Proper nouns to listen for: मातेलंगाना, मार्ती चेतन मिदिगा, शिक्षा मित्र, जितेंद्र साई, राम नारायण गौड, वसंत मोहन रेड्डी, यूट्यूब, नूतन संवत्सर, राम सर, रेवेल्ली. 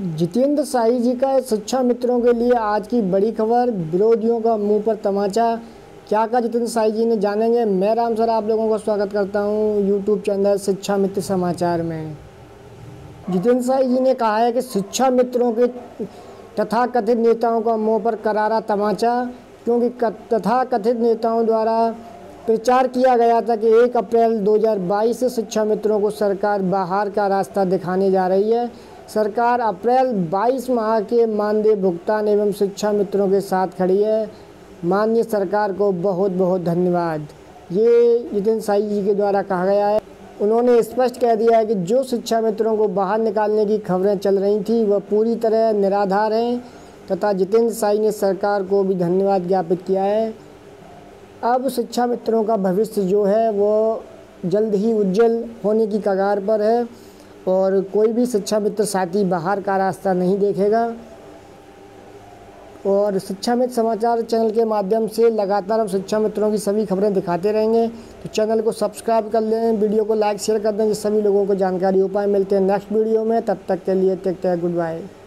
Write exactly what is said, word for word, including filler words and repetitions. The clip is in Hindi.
जितेंद्र साई जी का शिक्षा मित्रों के लिए आज की बड़ी खबर, विरोधियों का मुंह पर तमाचा। क्या कहा जितेंद्र साई जी ने, जानेंगे। मैं राम सर आप लोगों का स्वागत करता हूं यूट्यूब चैनल शिक्षा मित्र समाचार में। जितेंद्र साई जी ने कहा है कि शिक्षा मित्रों के तथाकथित नेताओं का मुंह पर करारा तमाचा, क्योंकि तथाकथित नेताओं द्वारा प्रचार किया गया था कि एक अप्रैल दो हज़ार बाईस से शिक्षा मित्रों को सरकार बाहर का रास्ता दिखाने जा रही है। सरकार अप्रैल बाईस माह के मानदेय भुगतान एवं शिक्षा मित्रों के साथ खड़ी है। माननीय सरकार को बहुत बहुत धन्यवाद। ये जितेंद्र साई जी के द्वारा कहा गया है। उन्होंने स्पष्ट कह दिया है कि जो शिक्षा मित्रों को बाहर निकालने की खबरें चल रही थी वह पूरी तरह निराधार हैं, तथा जितेंद्र साई ने सरकार को भी धन्यवाद ज्ञापित किया है। अब शिक्षा मित्रों का भविष्य जो है वो जल्द ही उज्जवल होने की कगार पर है और कोई भी शिक्षा मित्र साथी बाहर का रास्ता नहीं देखेगा। और शिक्षा मित्र समाचार चैनल के माध्यम से लगातार हम शिक्षा मित्रों की सभी खबरें दिखाते रहेंगे, तो चैनल को सब्सक्राइब कर लें, वीडियो को लाइक शेयर कर दें जिससे सभी लोगों को जानकारी हो पाए। मिलते हैं नेक्स्ट वीडियो में, तब तक के लिए टेक केयर, गुड बाय।